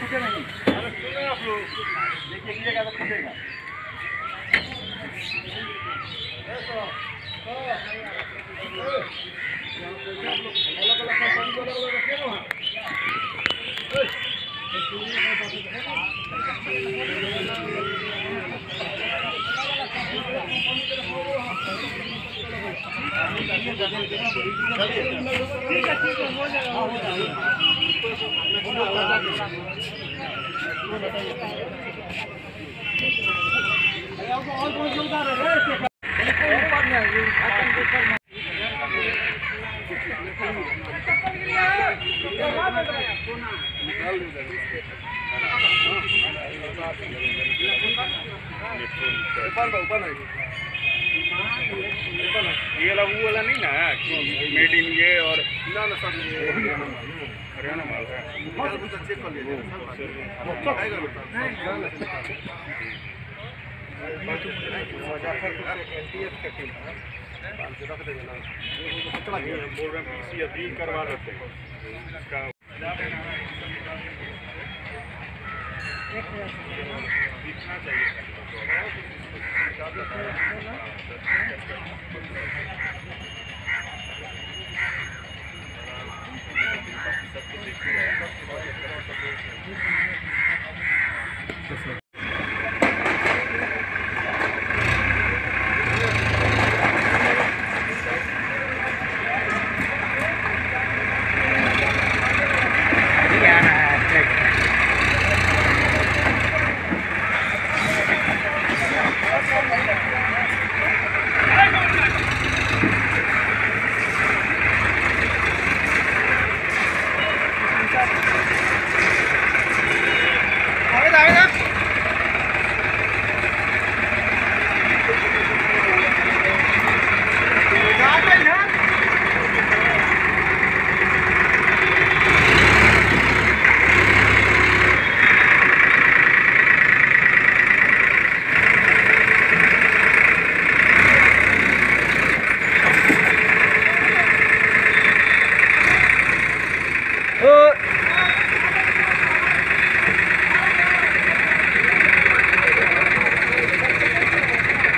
फटे नहीं, अरे आप लोग देखिए कीजिएगा तो फटेगा। ऐसा ये वाला नहीं ना मेड इन ये और हरियाणा माल है।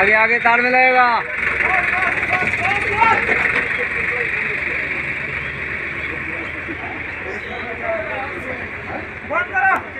आगे आगे तार में लगेगा। बंद करो।